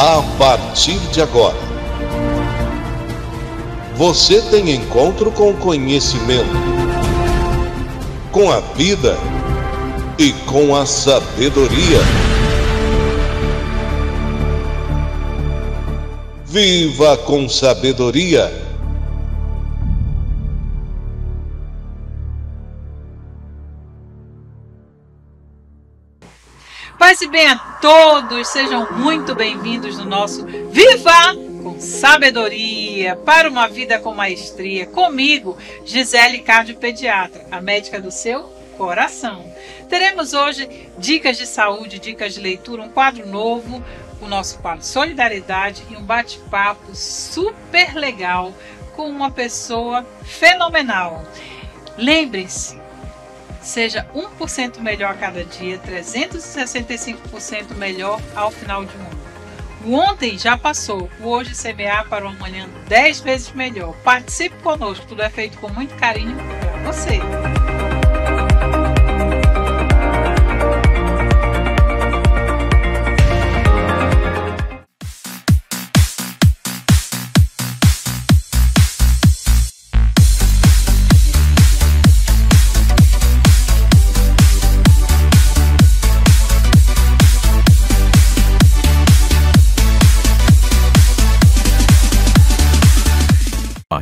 A partir de agora, você tem encontro com o conhecimento, com a vida e com a sabedoria. Viva com sabedoria! Paz e bem a todos, sejam muito bem-vindos no nosso Viva com Sabedoria, para uma vida com maestria, comigo, Gisele Cardiopediatra, a médica do seu coração. Teremos hoje dicas de saúde, dicas de leitura, um quadro novo, o nosso quadro Solidariedade e um bate-papo super legal com uma pessoa fenomenal. Lembrem-se, seja 1% melhor a cada dia, 365% melhor ao final de um ano. O ontem já passou, o hoje semear para o amanhã 10 vezes melhor. Participe conosco, tudo é feito com muito carinho para você.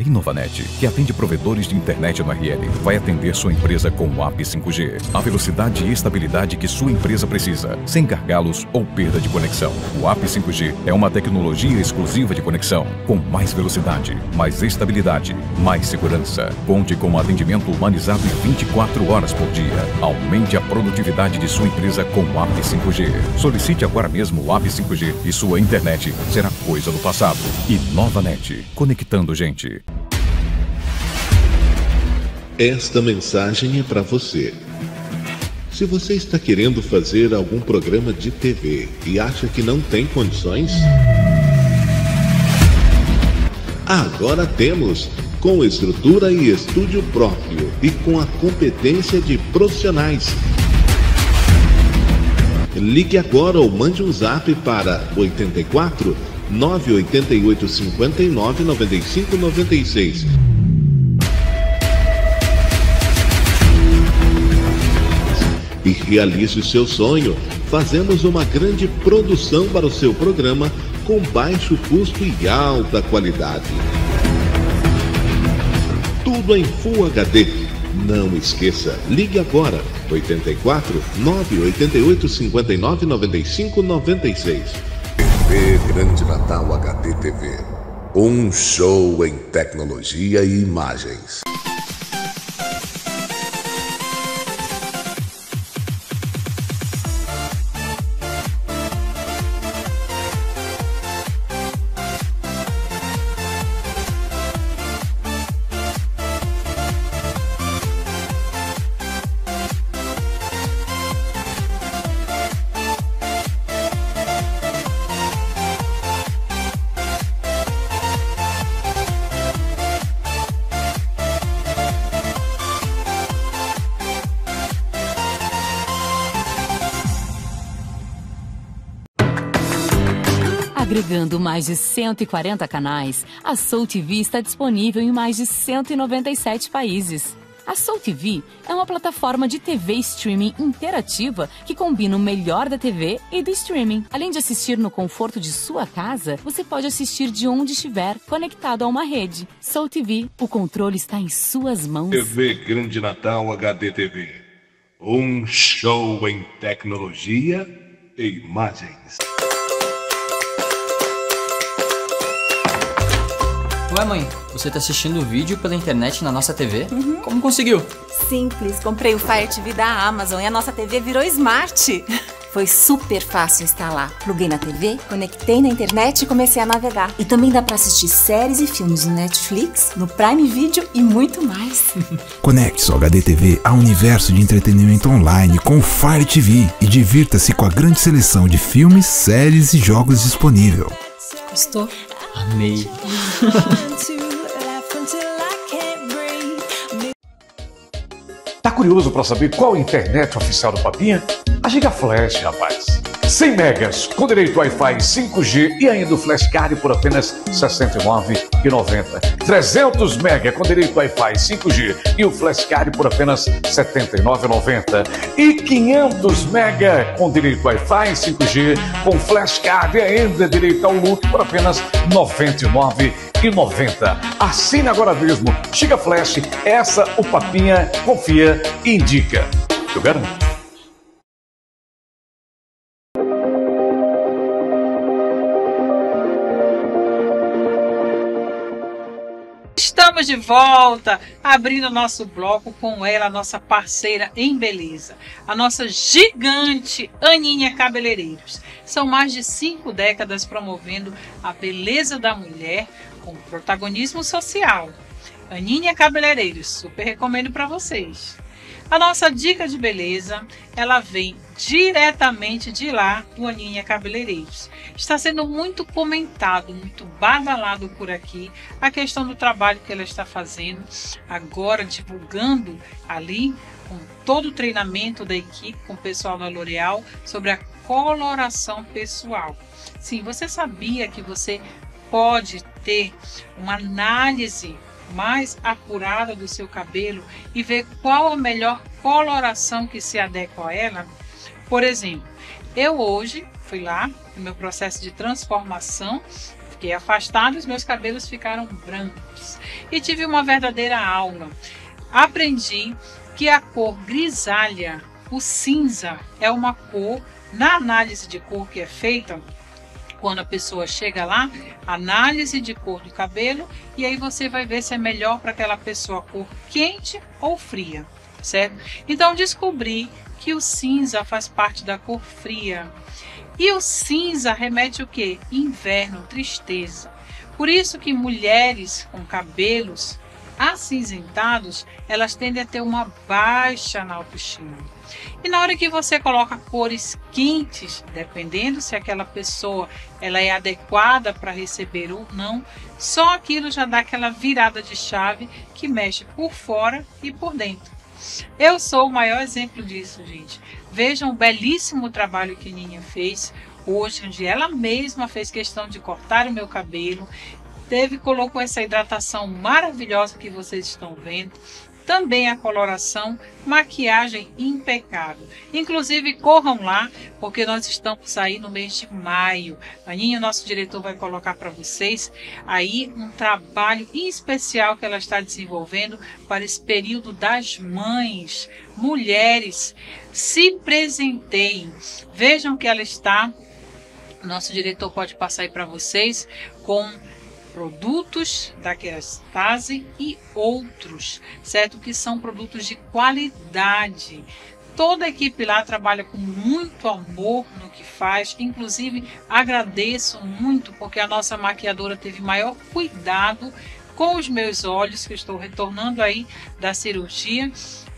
NovaNet, que atende provedores de internet no RL, vai atender sua empresa com o App 5G. A velocidade e estabilidade que sua empresa precisa, sem gargalos ou perda de conexão. O App 5G é uma tecnologia exclusiva de conexão, com mais velocidade, mais estabilidade, mais segurança. Conte com um atendimento humanizado em 24 horas por dia. Aumente a produtividade de sua empresa com o App 5G. Solicite agora mesmo o App 5G e sua internet será coisa do passado. E NovaNet, conectando gente. Esta mensagem é para você. Se você está querendo fazer algum programa de TV e acha que não tem condições, agora temos, com estrutura e estúdio próprio e com a competência de profissionais. Ligue agora ou mande um zap para 84 988 59 95 96. E realize o seu sonho. Fazemos uma grande produção para o seu programa com baixo custo e alta qualidade. Tudo em Full HD. Não esqueça, ligue agora. 84 988 59 95 96. TV Grande Natal HDTV. Um show em tecnologia e imagens. Agregando mais de 140 canais, a Soul TV está disponível em mais de 197 países. A Soul TV é uma plataforma de TV streaming interativa que combina o melhor da TV e do streaming. Além de assistir no conforto de sua casa, você pode assistir de onde estiver, conectado a uma rede. Soul TV, o controle está em suas mãos. TV Grande Natal HDTV, um show em tecnologia e imagens. Ué, mãe, você tá assistindo o vídeo pela internet na nossa TV? Uhum. Como conseguiu? Simples, comprei o Fire TV da Amazon e a nossa TV virou Smart. Foi super fácil instalar. Pluguei na TV, conectei na internet e comecei a navegar. E também dá pra assistir séries e filmes no Netflix, no Prime Video e muito mais. Conecte sua HDTV a um universo de entretenimento online com o Fire TV e divirta-se com a grande seleção de filmes, séries e jogos disponível. Gostou? Amei. Tá curioso pra saber qual a internet oficial do Papinha? A Giga Flash, rapaz. 100 megas, com direito a Wi-Fi 5G e ainda o flashcard por apenas R$ 69,90. 300 mega com direito a Wi-Fi 5G e o flashcard por apenas R$ 79,90. E 500 mega com direito a Wi-Fi 5G com flashcard e ainda direito ao look por apenas R$ 99,90. Assine agora mesmo. Giga Flash, essa o Papinha confia e indica. Eu garanto. Estamos de volta, abrindo nosso bloco com ela, a nossa parceira em beleza, a nossa gigante Aninha Cabeleireiros. São mais de 5 décadas promovendo a beleza da mulher com protagonismo social. Aninha Cabeleireiros, super recomendo para vocês. A nossa dica de beleza, ela vem diretamente de lá do Aninha Cabeleireiros. Está sendo muito comentado, muito badalado por aqui, a questão do trabalho que ela está fazendo agora, divulgando ali com todo o treinamento da equipe, com o pessoal da L'Oréal, sobre a coloração pessoal. Sim, você sabia que você pode ter uma análise mais apurada do seu cabelo e ver qual a melhor coloração que se adequa a ela? Por exemplo, eu hoje fui lá no meu processo de transformação, fiquei afastada, os meus cabelos ficaram brancos e tive uma verdadeira aula. Aprendi que a cor grisalha, o cinza, é uma cor, na análise de cor que é feita, quando a pessoa chega lá, análise de cor do cabelo, e aí você vai ver se é melhor para aquela pessoa cor quente ou fria, certo? Então descobri que o cinza faz parte da cor fria. E o cinza remete o quê? Inverno, tristeza. Por isso que mulheres com cabelos acinzentados, elas tendem a ter uma baixa na autoestima. E na hora que você coloca cores quentes, dependendo se aquela pessoa ela é adequada para receber ou não, só aquilo já dá aquela virada de chave que mexe por fora e por dentro. Eu sou o maior exemplo disso, gente. Vejam o belíssimo trabalho que Aninha fez hoje, onde ela mesma fez questão de cortar o meu cabelo, colocou essa hidratação maravilhosa que vocês estão vendo, também a coloração, maquiagem impecável. Inclusive corram lá, porque nós estamos aí no mês de maio. Aninha, nosso diretor, vai colocar para vocês aí um trabalho especial que ela está desenvolvendo para esse período das mães. Mulheres, se presenteiem. Vejam que ela está, nosso diretor pode passar aí para vocês, com produtos da Kerastase e outros, certo? Que são produtos de qualidade. Toda a equipe lá trabalha com muito amor no que faz. Inclusive, agradeço muito porque a nossa maquiadora teve maior cuidado com os meus olhos, que eu estou retornando aí da cirurgia,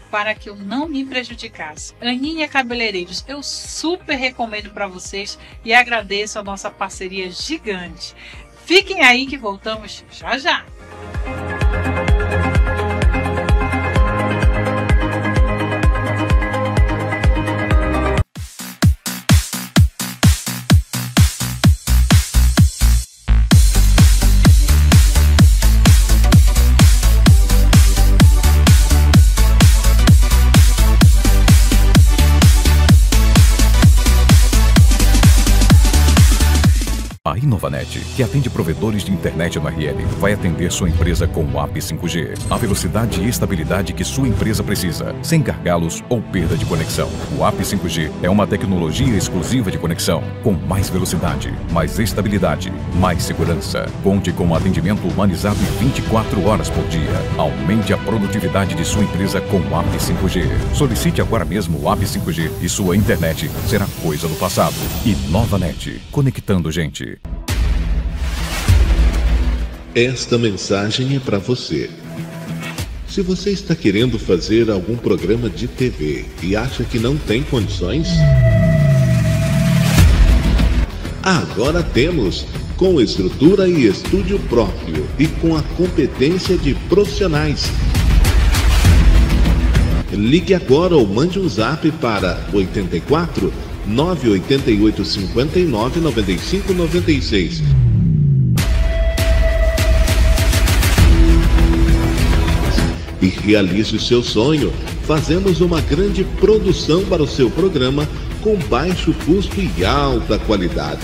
para que eu não me prejudicasse. Aninha Cabeleireiros, eu super recomendo para vocês e agradeço a nossa parceria gigante. Fiquem aí que voltamos já já. A NovaNet, que atende provedores de internet no RL, vai atender sua empresa com o App 5G. A velocidade e estabilidade que sua empresa precisa, sem gargalos ou perda de conexão. O App 5G é uma tecnologia exclusiva de conexão, com mais velocidade, mais estabilidade, mais segurança. Conte com um atendimento humanizado 24 horas por dia. Aumente a produtividade de sua empresa com o App 5G. Solicite agora mesmo o App 5G e sua internet será coisa do passado. E NovaNet, conectando gente. Esta mensagem é para você. Se você está querendo fazer algum programa de TV e acha que não tem condições, agora temos, com estrutura e estúdio próprio e com a competência de profissionais. Ligue agora ou mande um zap para 84 988-59-9596. E realize o seu sonho. Fazemos uma grande produção para o seu programa com baixo custo e alta qualidade.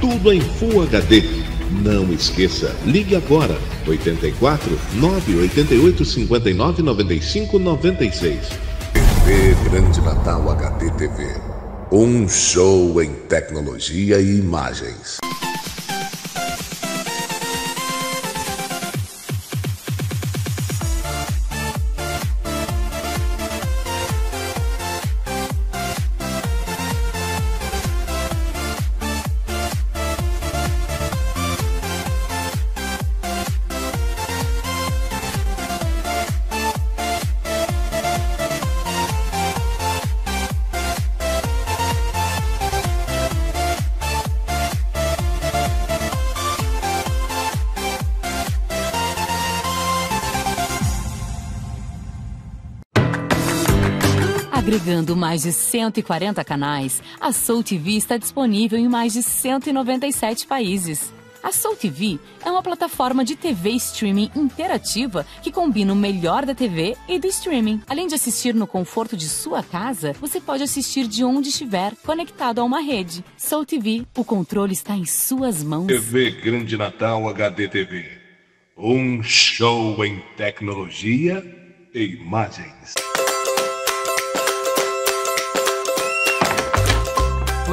Tudo em Full HD. Não esqueça, ligue agora, 84 988 59 95 96. TV Grande Natal HDTV, um show em tecnologia e imagens. Agregando mais de 140 canais, a Soul TV está disponível em mais de 197 países. A Soul TV é uma plataforma de TV streaming interativa que combina o melhor da TV e do streaming. Além de assistir no conforto de sua casa, você pode assistir de onde estiver, conectado a uma rede. Soul TV, o controle está em suas mãos. TV Grande Natal HDTV, um show em tecnologia e imagens.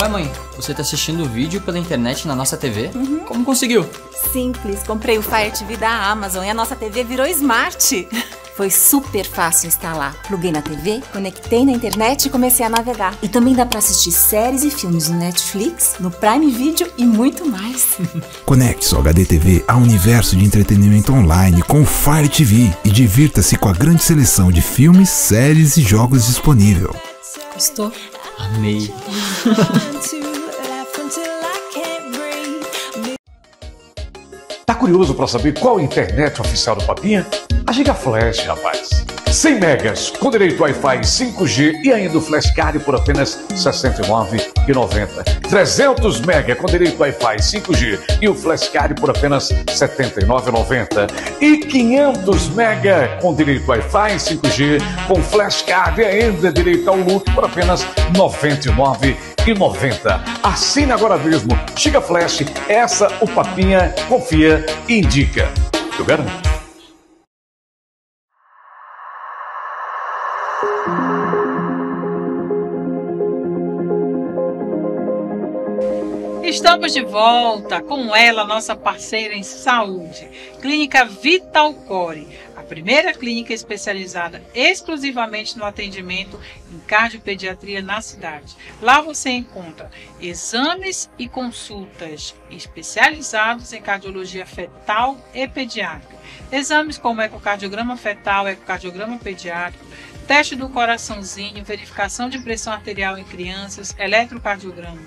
Ué, mãe, você tá assistindo o vídeo pela internet na nossa TV? Uhum. Como conseguiu? Simples, comprei o Fire TV da Amazon e a nossa TV virou Smart. Foi super fácil instalar. Pluguei na TV, conectei na internet e comecei a navegar. E também dá pra assistir séries e filmes no Netflix, no Prime Video e muito mais. Conecte sua HDTV ao universo de entretenimento online com o Fire TV e divirta-se com a grande seleção de filmes, séries e jogos disponível. Gostou? Amei. Tá curioso pra saber qual a internet oficial do Papinha? A Giga Flash, rapaz. 100 megas, com direito a Wi-Fi 5G e ainda o flashcard por apenas R$ 69,90. 300 megas, com direito a Wi-Fi 5G e o flashcard por apenas R$ 79,90. E 500 megas, com direito a Wi-Fi 5G, com flashcard e ainda direito ao look por apenas R$ 99,90. Assine agora mesmo. Giga Flash, essa o Papinha confia e indica. Eu garanto. Estamos de volta com ela, nossa parceira em saúde, Clínica Vitalcore, a primeira clínica especializada exclusivamente no atendimento em cardiopediatria na cidade. Lá você encontra exames e consultas especializados em cardiologia fetal e pediátrica. Exames como ecocardiograma fetal, ecocardiograma pediátrico, teste do coraçãozinho, verificação de pressão arterial em crianças, eletrocardiograma,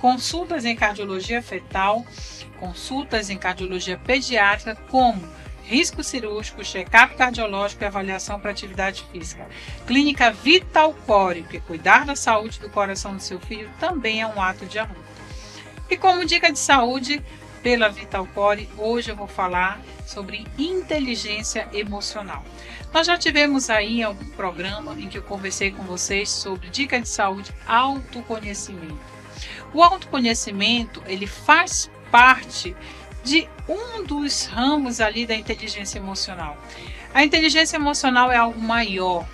consultas em cardiologia fetal, consultas em cardiologia pediátrica, como risco cirúrgico, check-up cardiológico e avaliação para atividade física. Clínica Vitalcore, porque cuidar da saúde do coração do seu filho também é um ato de amor. E como dica de saúde pela Vitalcore, hoje eu vou falar sobre inteligência emocional. Nós já tivemos aí algum programa em que eu conversei com vocês sobre dica de saúde, autoconhecimento. O autoconhecimento, ele faz parte de um dos ramos ali da inteligência emocional. A inteligência emocional é algo maior.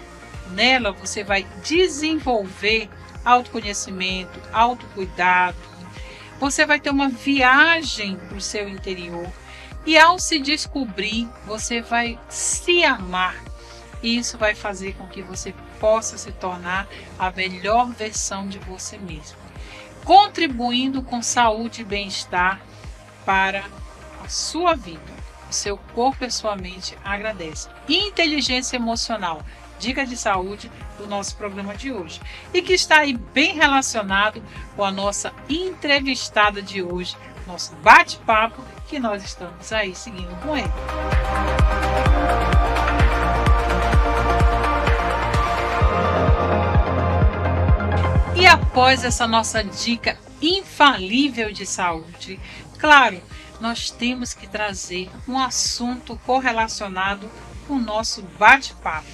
Nela você vai desenvolver autoconhecimento, autocuidado. Você vai ter uma viagem para o seu interior. E ao se descobrir, você vai se amar. E isso vai fazer com que você possa se tornar a melhor versão de você mesmo, contribuindo com saúde e bem-estar para a sua vida. O seu corpo e a sua mente agradecem. Inteligência emocional, dica de saúde do nosso programa de hoje. E que está aí bem relacionado com a nossa entrevistada de hoje, nosso bate-papo, que nós estamos aí seguindo com ele. após essa nossa dica infalível de saúde, claro, nós temos que trazer um assunto correlacionado com o nosso bate-papo.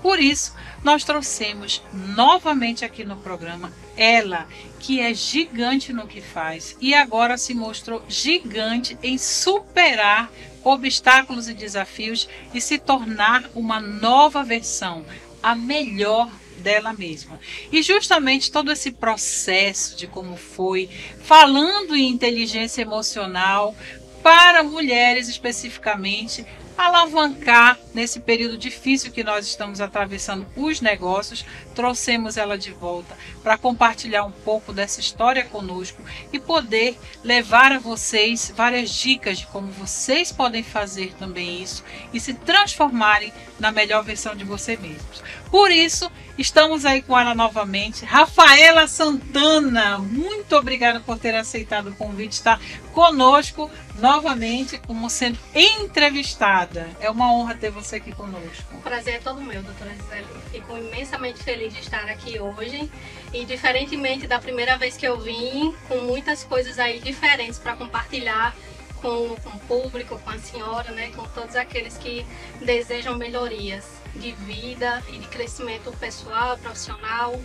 Por isso, nós trouxemos novamente aqui no programa ela, que é gigante no que faz e agora se mostrou gigante em superar obstáculos e desafios e se tornar uma nova versão, a melhor dela mesma. E justamente todo esse processo de como foi, falando em inteligência emocional para mulheres especificamente, alavancar nesse período difícil que nós estamos atravessando os negócios, trouxemos ela de volta para compartilhar um pouco dessa história conosco e poder levar a vocês várias dicas de como vocês podem fazer também isso e se transformarem na melhor versão de vocês mesmos. Por isso, estamos aí com ela novamente, Rafaela Santana. Muito obrigada por ter aceitado o convite, estar conosco novamente como sendo entrevistada. É uma honra ter você aqui conosco. O prazer é todo meu, doutora Gisele. Fico imensamente feliz de estar aqui hoje e, diferentemente da primeira vez que eu vim, com muitas coisas aí diferentes para compartilhar com o público, com a senhora, né, com todos aqueles que desejam melhorias de vida e de crescimento pessoal, profissional.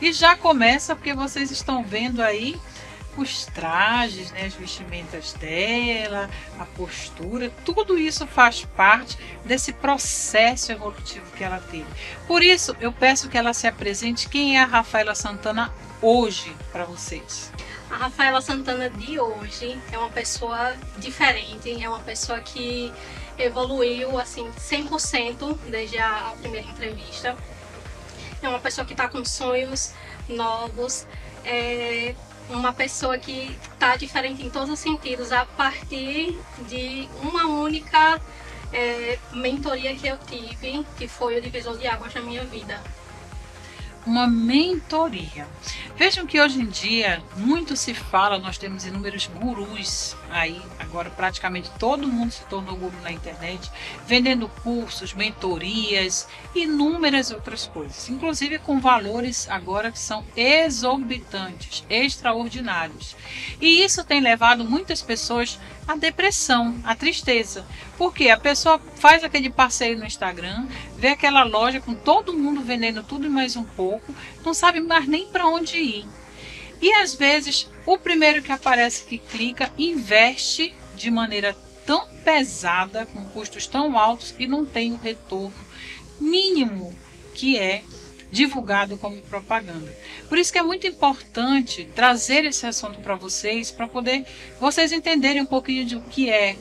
E já começa porque vocês estão vendo aí os trajes, né, as vestimentas dela, a postura, tudo isso faz parte desse processo evolutivo que ela teve. Por isso, eu peço que ela se apresente. Quem é a Rafaela Santana hoje para vocês? A Rafaela Santana de hoje é uma pessoa diferente, é uma pessoa que evoluiu assim 100% desde a primeira entrevista. É uma pessoa que está com sonhos novos, é uma pessoa que está diferente em todos os sentidos a partir de uma única mentoria que eu tive, que foi o divisor de águas na minha vida. Uma mentoria. Vejam que hoje em dia muito se fala, nós temos inúmeros gurus aí, agora praticamente todo mundo se tornou guru na internet, vendendo cursos, mentorias, inúmeras outras coisas, inclusive com valores agora que são exorbitantes, extraordinários. E isso tem levado muitas pessoas à depressão, à tristeza, porque a pessoa faz aquele passeio no Instagram, vê aquela loja com todo mundo vendendo tudo e mais um pouco, não sabe mais nem para onde ir. E às vezes o primeiro que aparece que clica investe de maneira tão pesada, com custos tão altos e não tem o retorno mínimo que é divulgado como propaganda. Por isso que é muito importante trazer esse assunto para vocês, para poder vocês entenderem um pouquinho de o que é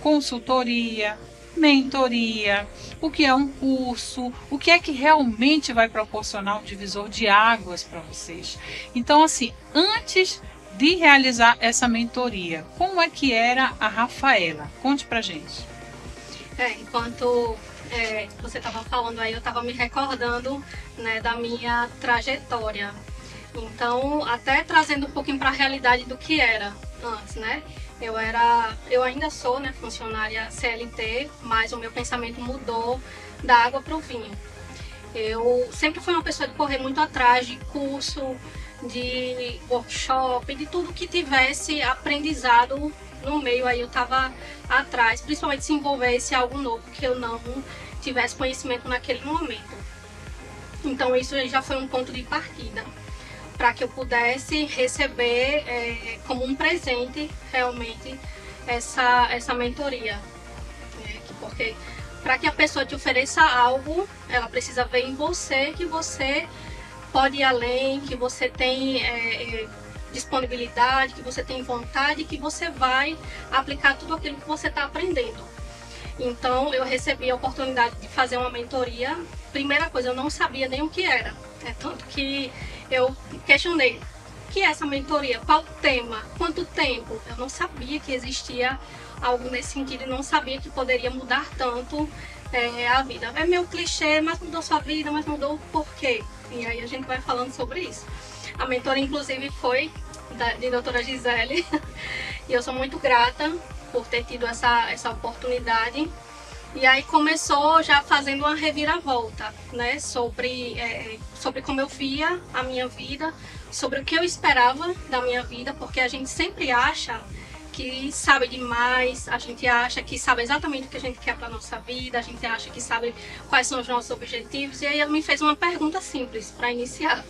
consultoria, mentoria, o que é um curso, o que é que realmente vai proporcionar um divisor de águas para vocês. Então, assim, antes de realizar essa mentoria, como é que era a Rafaela? Conte pra gente. Enquanto você estava falando aí, eu estava me recordando, né, da minha trajetória. Então, até trazendo um pouquinho para a realidade do que era antes, né? Eu ainda sou, né, funcionária CLT, mas o meu pensamento mudou da água para o vinho. Eu sempre fui uma pessoa de correr muito atrás de curso, de workshop, de tudo que tivesse aprendizado no meio. Aí eu estava atrás, principalmente se envolvesse algo novo que eu não tivesse conhecimento naquele momento. Então isso já foi um ponto de partida para que eu pudesse receber como um presente realmente essa mentoria, né? Porque para que a pessoa te ofereça algo, ela precisa ver em você que você pode ir além, que você tem disponibilidade, que você tem vontade, que você vai aplicar tudo aquilo que você está aprendendo. Então eu recebi a oportunidade de fazer uma mentoria. Primeira coisa, eu não sabia nem o que era, né? Tanto que eu questionei, o que é essa mentoria? Qual o tema? Quanto tempo? Eu não sabia que existia algo nesse sentido e não sabia que poderia mudar tanto a vida. É meio clichê, mas mudou sua vida, mas mudou por quê? E aí a gente vai falando sobre isso. A mentoria, inclusive, foi de doutora Gisele e eu sou muito grata por ter tido essa oportunidade. E aí começou já fazendo uma reviravolta, né, sobre como eu via a minha vida, sobre o que eu esperava da minha vida, porque a gente sempre acha que sabe demais, a gente acha que sabe exatamente o que a gente quer para a nossa vida, a gente acha que sabe quais são os nossos objetivos. E aí ela me fez uma pergunta simples para iniciar.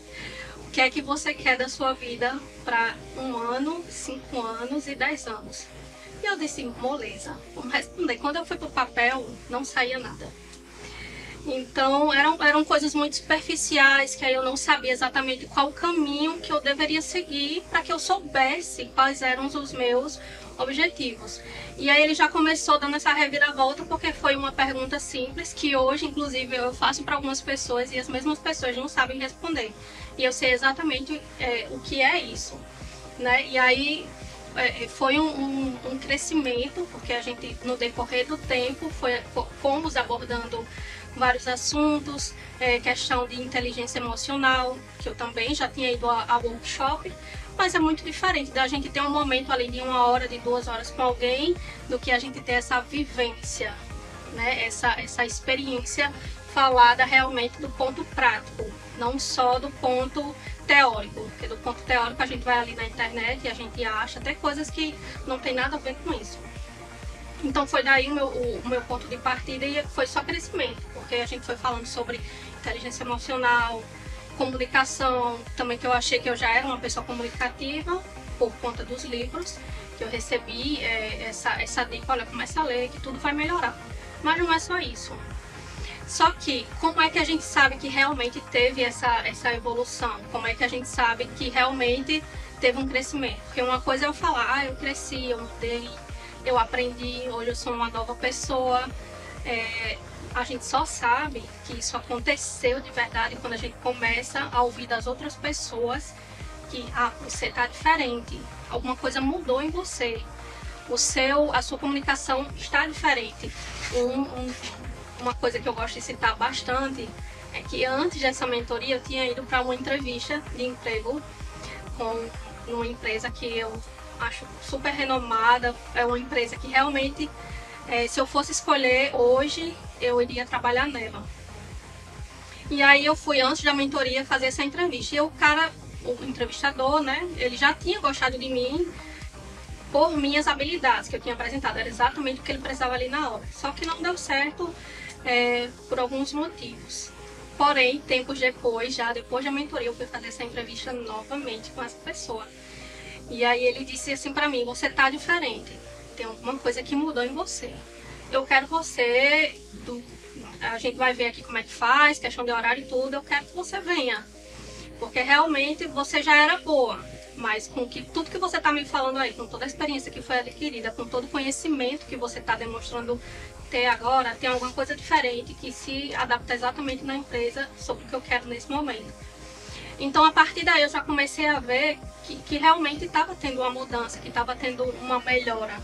O que é que você quer da sua vida para 1 ano, 5 anos e 10 anos? E eu disse, moleza, vamos responder. Quando eu fui pro papel, não saía nada. Então, eram coisas muito superficiais, que aí eu não sabia exatamente qual o caminho que eu deveria seguir para que eu soubesse quais eram os meus objetivos. E aí ele já começou dando essa reviravolta, porque foi uma pergunta simples, que hoje, inclusive, eu faço para algumas pessoas e as mesmas pessoas não sabem responder. E eu sei exatamente o que é isso, né? E aí foi um crescimento, porque a gente, no decorrer do tempo, fomos abordando vários assuntos, questão de inteligência emocional, que eu também já tinha ido a workshop, mas é muito diferente da gente ter um momento ali de 1 hora, de 2 horas com alguém, do que a gente ter essa vivência, né? Essa experiência falada realmente do ponto prático, não só do ponto teórico, porque do ponto teórico a gente vai ali na internet e a gente acha até coisas que não tem nada a ver com isso. Então foi daí o meu ponto de partida, e foi só crescimento, porque a gente foi falando sobre inteligência emocional, comunicação, também que eu achei que eu já era uma pessoa comunicativa por conta dos livros, que eu recebi essa dica, olha, começa a ler que tudo vai melhorar. Mas não é só isso. Só que, como é que a gente sabe que realmente teve essa evolução? Como é que a gente sabe que realmente teve um crescimento? Porque uma coisa é eu falar, eu cresci, eu mudei, eu aprendi, hoje eu sou uma nova pessoa. A gente só sabe que isso aconteceu de verdade quando a gente começa a ouvir das outras pessoas que, você tá diferente, alguma coisa mudou em você, a sua comunicação está diferente. Uma coisa que eu gosto de citar bastante é que antes dessa mentoria eu tinha ido para uma entrevista de emprego numa empresa que eu acho super renomada, é uma empresa que realmente, se eu fosse escolher hoje, eu iria trabalhar nela. E aí eu fui, antes da mentoria, fazer essa entrevista. E o cara, o entrevistador, né, ele já tinha gostado de mim por minhas habilidades que eu tinha apresentado, era exatamente o que ele precisava ali na hora. Só que não deu certo por alguns motivos. Porém, tempos depois, já depois da mentoria, eu fui fazer essa entrevista novamente com essa pessoa. E aí ele disse assim pra mim, você tá diferente, tem alguma coisa que mudou em você. Eu quero você, a gente vai ver aqui como é que faz, questão de horário e tudo, eu quero que você venha. Porque realmente você já era boa, mas com tudo que você tá me falando aí, com toda a experiência que foi adquirida, com todo o conhecimento que você tá demonstrando ter agora, tem alguma coisa diferente que se adapta exatamente na empresa sobre o que eu quero nesse momento. Então a partir daí eu já comecei a ver que realmente estava tendo uma mudança, que estava tendo uma melhora,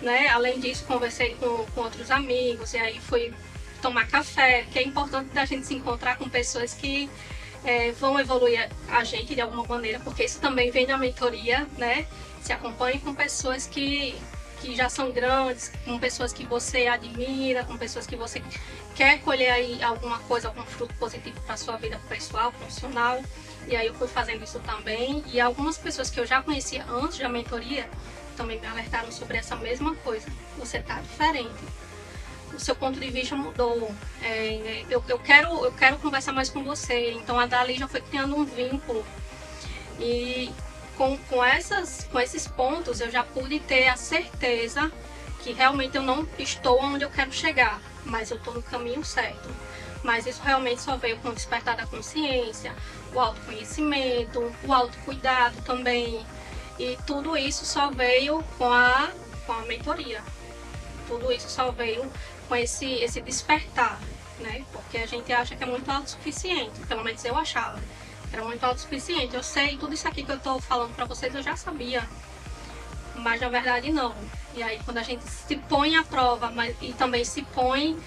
né? Além disso, conversei com outros amigos, e aí fui tomar café, que é importante da gente se encontrar com pessoas que vão evoluir a gente de alguma maneira, porque isso também vem da mentoria, né? Se acompanhe com pessoas que já são grandes, com pessoas que você admira, com pessoas que você quer colher aí alguma coisa, algum fruto positivo para sua vida pessoal, profissional. E aí eu fui fazendo isso também, e algumas pessoas que eu já conhecia antes da mentoria também me alertaram sobre essa mesma coisa. Você tá diferente, o seu ponto de vista mudou, eu quero conversar mais com você. Então a dali já foi criando um vínculo, e com esses pontos eu já pude ter a certeza que realmente eu não estou onde eu quero chegar, mas eu estou no caminho certo. Mas isso realmente só veio com o despertar da consciência, o autoconhecimento, o autocuidado também, e tudo isso só veio com a mentoria. Tudo isso só veio com esse despertar, né? Porque a gente acha que é muito autossuficiente, pelo menos eu achava. Era muito autossuficiente, eu sei, tudo isso aqui que eu tô falando pra vocês eu já sabia, mas na verdade não. E aí quando a gente se põe à prova, e também se põe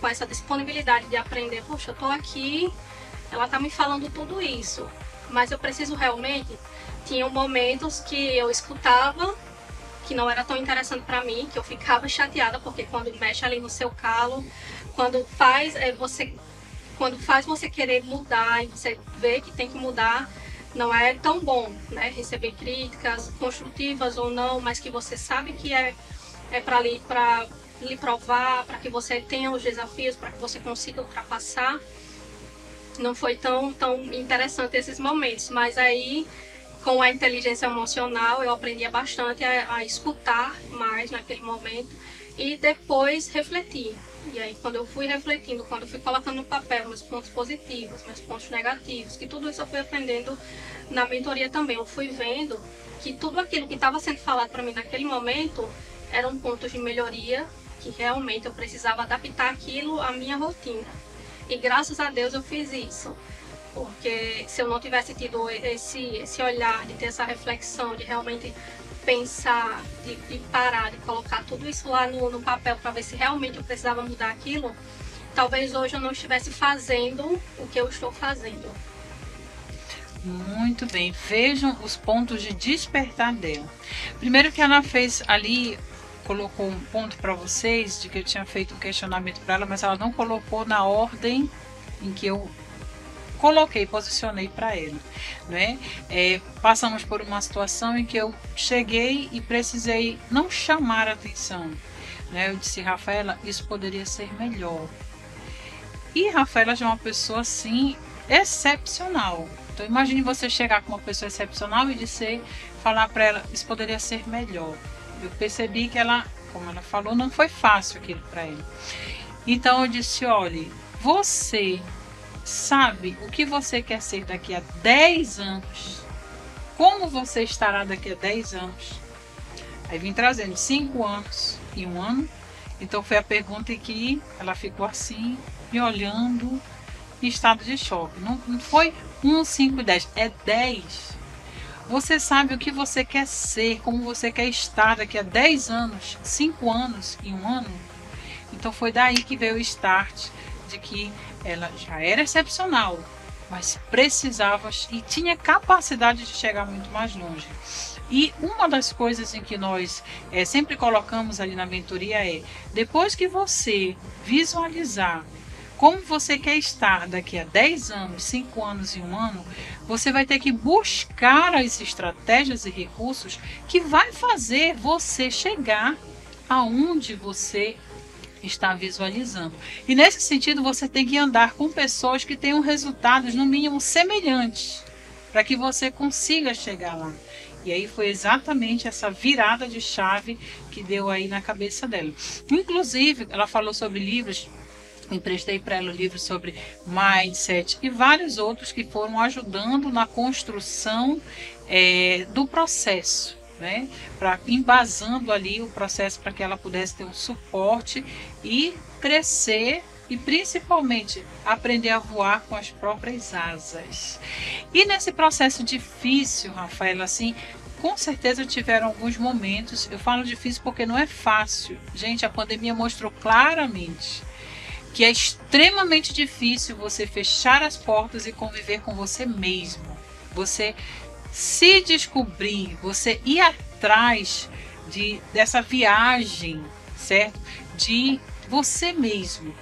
com essa disponibilidade de aprender, poxa, eu tô aqui, ela tá me falando tudo isso, mas eu preciso realmente. Tinham momentos que eu escutava, que não era tão interessante para mim, que eu ficava chateada, porque quando mexe ali no seu calo, quando faz você querer mudar e você vê que tem que mudar, não é tão bom, né? Receber críticas construtivas ou não, mas que você sabe que é para lhe provar, para que você tenha os desafios, para que você consiga ultrapassar. Não foi tão interessante esses momentos, mas aí com a inteligência emocional eu aprendia bastante a escutar mais naquele momento e depois refletir. E aí quando eu fui refletindo, quando eu fui colocando no papel meus pontos positivos, meus pontos negativos, que tudo isso eu fui aprendendo na mentoria também. Eu fui vendo que tudo aquilo que estava sendo falado para mim naquele momento eram pontos de melhoria, que realmente eu precisava adaptar aquilo à minha rotina. E graças a Deus eu fiz isso, porque se eu não tivesse tido esse olhar, de ter essa reflexão, de realmente pensar, de parar, de colocar tudo isso lá no papel para ver se realmente eu precisava mudar aquilo, talvez hoje eu não estivesse fazendo o que eu estou fazendo. Muito bem, vejam os pontos de despertar dela. Primeiro que ela fez ali, colocou um ponto para vocês, de que eu tinha feito um questionamento para ela, mas ela não colocou na ordem em que eu coloquei, posicionei para ela, né? Passamos por uma situação em que eu cheguei e precisei não chamar a atenção, né? Eu disse, Rafaela, isso poderia ser melhor. E Rafaela já é uma pessoa assim excepcional. Então imagine você chegar com uma pessoa excepcional e falar para ela, isso poderia ser melhor. Eu percebi que ela, como ela falou, não foi fácil aquilo para ela. Então eu disse, olha, você sabe o que você quer ser daqui a 10 anos? Como você estará daqui a 10 anos? Aí vim trazendo 5 anos e 1 ano. Então foi a pergunta em que ela ficou assim, me olhando, em estado de choque. Não foi 1, 5, 10, é 10. Você sabe o que você quer ser, como você quer estar daqui a 10 anos, 5 anos e 1 ano? Então foi daí que veio o start de que ela já era excepcional, mas precisava e tinha capacidade de chegar muito mais longe. E uma das coisas em que nós sempre colocamos ali na mentoria é, depois que você visualizar como você quer estar daqui a 10 anos, 5 anos e 1 ano, você vai ter que buscar as estratégias e recursos que vai fazer você chegar aonde você está visualizando. E nesse sentido, você tem que andar com pessoas que tenham resultados no mínimo semelhantes, para que você consiga chegar lá. E aí foi exatamente essa virada de chave que deu aí na cabeça dela. Inclusive, ela falou sobre livros. Emprestei para ela um livro sobre mindset e vários outros que foram ajudando na construção do processo, né? Embasando ali o processo para que ela pudesse ter um suporte e crescer e principalmente aprender a voar com as próprias asas. E nesse processo difícil, Rafaela, assim, com certeza tiveram alguns momentos, eu falo difícil porque não é fácil. Gente, a pandemia mostrou claramente que é extremamente difícil você fechar as portas e conviver com você mesmo. Você se descobrir, você ir atrás dessa viagem, certo? De você mesmo.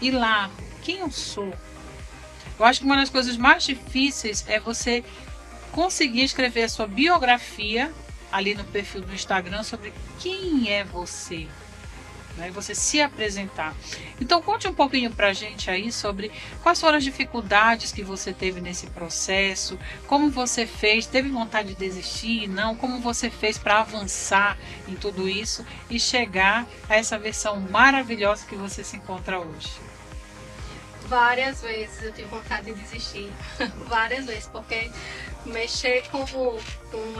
E lá, quem eu sou? Eu acho que uma das coisas mais difíceis é você conseguir escrever a sua biografia ali no perfil do Instagram sobre quem é você. Né, você se apresentar. Então conte um pouquinho pra gente aí sobre quais foram as dificuldades que você teve nesse processo, como você fez, teve vontade de desistir, não, como você fez para avançar em tudo isso e chegar a essa versão maravilhosa que você se encontra hoje. Várias vezes eu tive vontade de desistir, várias vezes, porque mexer com o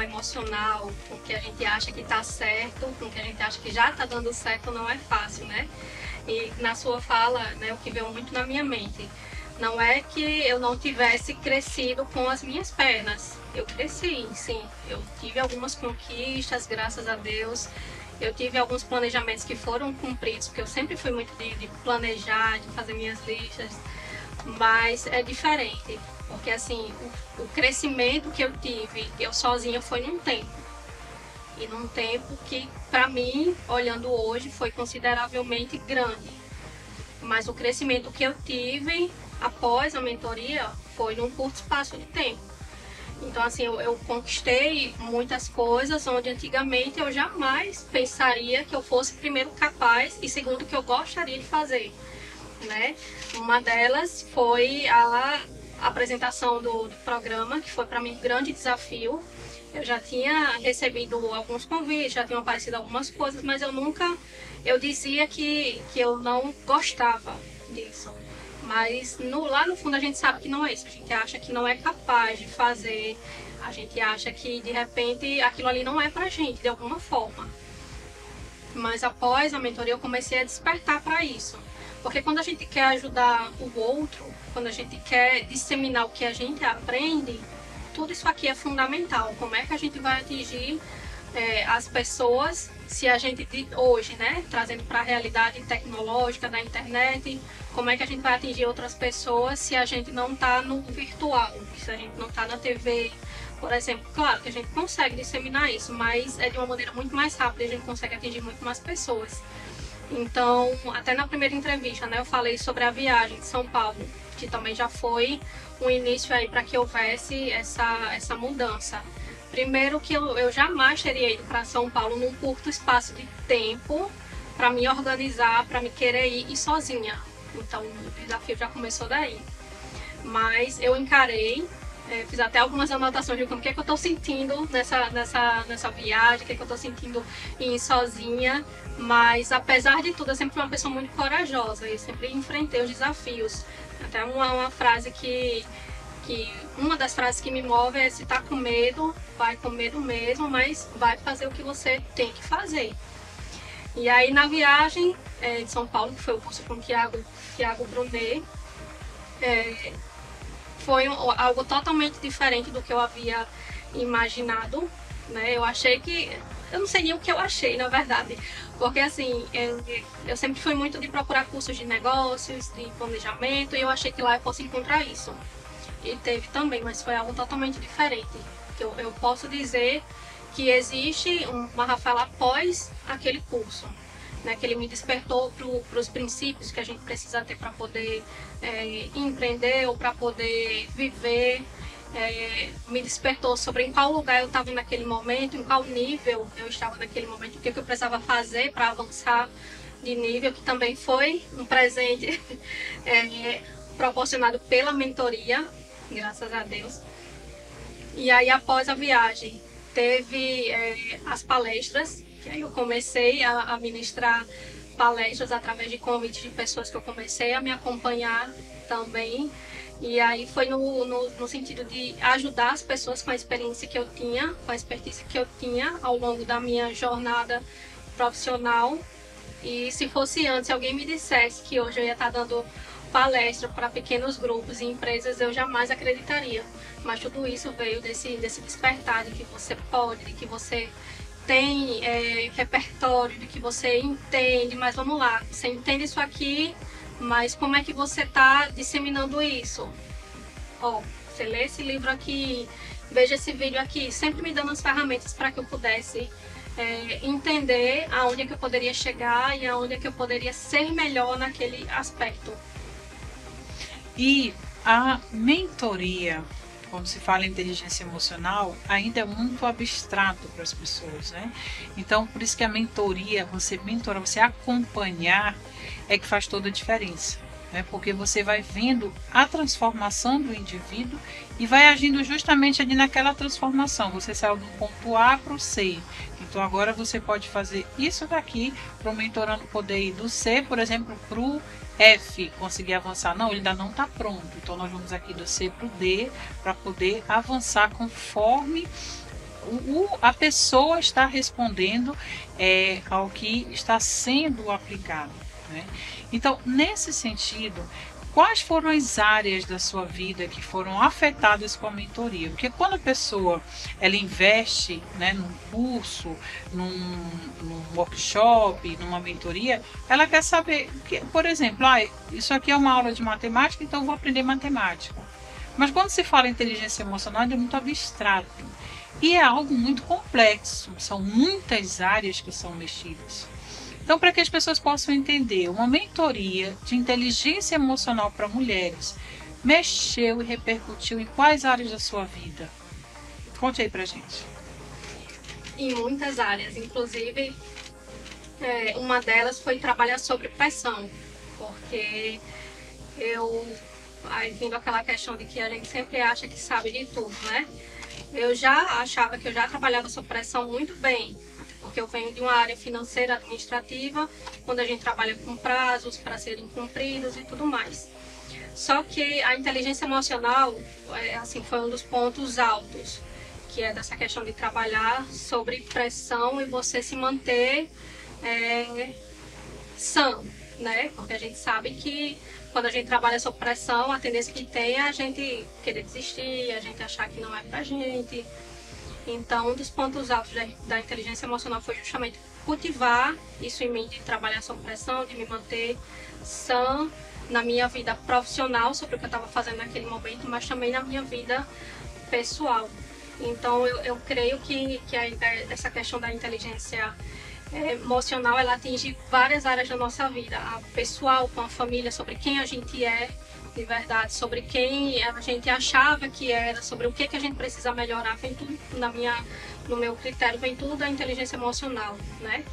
emocional, com o que a gente acha que está certo, com o que a gente acha que já está dando certo, não é fácil, né? E na sua fala, né, o que veio muito na minha mente, não é que eu não tivesse crescido com as minhas pernas, eu cresci, sim, eu tive algumas conquistas, graças a Deus. Eu tive alguns planejamentos que foram cumpridos, porque eu sempre fui muito de planejar, de fazer minhas listas, mas é diferente, porque assim, o crescimento que eu tive, eu sozinha, foi num tempo. e num tempo que, para mim, olhando hoje, foi consideravelmente grande. Mas o crescimento que eu tive após a mentoria foi num curto espaço de tempo. Então, assim, eu conquistei muitas coisas onde antigamente eu jamais pensaria que eu fosse, primeiro, capaz e, segundo, que eu gostaria de fazer, né? Uma delas foi a apresentação do programa, que foi para mim um grande desafio. Eu já tinha recebido alguns convites, já tinham aparecido algumas coisas, mas eu nunca, eu dizia que eu não gostava disso. Mas lá no fundo a gente sabe que não é isso, a gente acha que não é capaz de fazer, a gente acha que de repente aquilo ali não é pra gente, de alguma forma. Mas após a mentoria eu comecei a despertar para isso. Porque quando a gente quer ajudar o outro, quando a gente quer disseminar o que a gente aprende, tudo isso aqui é fundamental. Como é que a gente vai atingir as pessoas se a gente hoje, né, trazendo para a realidade tecnológica da internet, como é que a gente vai atingir outras pessoas se a gente não está no virtual, se a gente não está na TV, por exemplo? Claro que a gente consegue disseminar isso, mas é de uma maneira muito mais rápida, a gente consegue atingir muito mais pessoas. Então, até na primeira entrevista, né, eu falei sobre a viagem de São Paulo, que também já foi um início aí para que houvesse essa mudança. Primeiro que eu jamais teria ido para São Paulo num curto espaço de tempo para me organizar, para me querer ir sozinha. Então o desafio já começou daí. Mas eu encarei, fiz até algumas anotações de como que eu estou sentindo nessa viagem, o que eu estou sentindo em ir sozinha. Mas apesar de tudo, eu sempre fui uma pessoa muito corajosa e sempre enfrentei os desafios. Até uma frase que uma das frases que me move é: se tá com medo, vai com medo mesmo, mas vai fazer o que você tem que fazer. E aí na viagem de São Paulo, que foi o curso com o Thiago Brunet, foi algo totalmente diferente do que eu havia imaginado, né? Eu achei que... eu não sei nem o que eu achei, na verdade, porque assim, eu sempre fui muito de procurar cursos de negócios, de planejamento, e eu achei que lá eu fosse encontrar isso. E teve também, mas foi algo totalmente diferente. Eu posso dizer que existe uma Rafaela após aquele curso, né, que ele me despertou para os princípios que a gente precisa ter para poder empreender ou para poder viver. Me despertou sobre em qual lugar eu estava naquele momento, em qual nível eu estava naquele momento, o que eu precisava fazer para avançar de nível, que também foi um presente proporcionado pela mentoria, graças a Deus. E aí após a viagem teve as palestras, que aí eu comecei a ministrar palestras através de convites de pessoas que eu comecei a me acompanhar também. E aí foi no sentido de ajudar as pessoas com a experiência que eu tinha, com a expertise que eu tinha ao longo da minha jornada profissional. E se fosse antes, alguém me dissesse que hoje eu ia estar dando palestra para pequenos grupos e empresas, eu jamais acreditaria. Mas tudo isso veio desse despertar de que você pode, de que você tem repertório, de que você entende. Mas vamos lá, você entende isso aqui, mas como é que você está disseminando isso? Ó, você lê esse livro aqui, veja esse vídeo aqui, sempre me dando as ferramentas para que eu pudesse entender aonde é que eu poderia chegar e aonde é que eu poderia ser melhor naquele aspecto. E a mentoria, quando se fala em inteligência emocional, ainda é muito abstrato para as pessoas, né? Então, por isso que a mentoria, você mentorar, você acompanhar, é que faz toda a diferença, né? Porque você vai vendo a transformação do indivíduo e vai agindo justamente ali naquela transformação. Você saiu do ponto A para o C, então agora você pode fazer isso daqui para o mentorando poder ir do C, por exemplo, para o F, conseguir avançar. Não, ele ainda não está pronto, então nós vamos aqui do C para o D para poder avançar conforme a pessoa está respondendo ao que está sendo aplicado, né? Então, nesse sentido, quais foram as áreas da sua vida que foram afetadas com a mentoria? Porque quando a pessoa ela investe, né, num curso, num workshop, numa mentoria, ela quer saber, que, por exemplo, isso aqui é uma aula de matemática, então eu vou aprender matemática. Mas quando se fala em inteligência emocional, é muito abstrato. e é algo muito complexo, são muitas áreas que são mexidas. Então, para que as pessoas possam entender, uma mentoria de inteligência emocional para mulheres mexeu e repercutiu em quais áreas da sua vida? Conte aí pra gente. Em muitas áreas, inclusive uma delas foi trabalhar sobre pressão, porque eu, aí vindo aquela questão de que a gente sempre acha que sabe de tudo, né? Eu já achava que eu já trabalhava sobre pressão muito bem, porque eu venho de uma área financeira administrativa, quando a gente trabalha com prazos para serem cumpridos e tudo mais. Só que a inteligência emocional, assim, foi um dos pontos altos, que é dessa questão de trabalhar sobre pressão e você se manter sã, né? Porque a gente sabe que quando a gente trabalha sob pressão, a tendência que tem é a gente querer desistir, a gente achar que não é pra gente. Então, um dos pontos altos da inteligência emocional foi justamente cultivar isso em mim, de trabalhar sob pressão, de me manter sã na minha vida profissional, sobre o que eu estava fazendo naquele momento, mas também na minha vida pessoal. Então, eu creio que essa questão da inteligência emocional, ela atinge várias áreas da nossa vida, a pessoal, com a família, sobre quem a gente é de verdade, sobre quem a gente achava que era, sobre o que a gente precisa melhorar, vem tudo, no meu critério, vem tudo da inteligência emocional, né?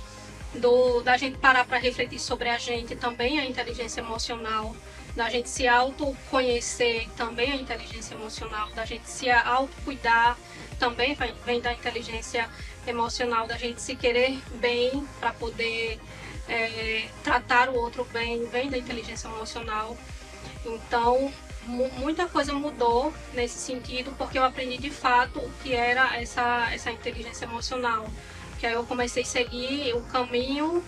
Da gente parar para refletir sobre a gente, também a inteligência emocional, da gente se autoconhecer, também a inteligência emocional, da gente se autocuidar, também vem da inteligência emocional, da gente se querer bem para poder tratar o outro bem, vem da inteligência emocional. Então, muita coisa mudou nesse sentido, porque eu aprendi de fato o que era essa inteligência emocional. Que aí eu comecei a seguir o caminho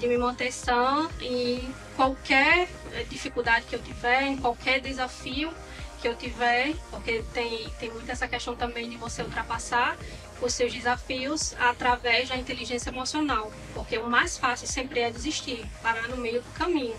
de me manter sã em qualquer dificuldade que eu tiver, em qualquer desafio que eu tiver, porque tem muito essa questão também de você ultrapassar os seus desafios através da inteligência emocional, porque o mais fácil sempre é desistir, parar no meio do caminho.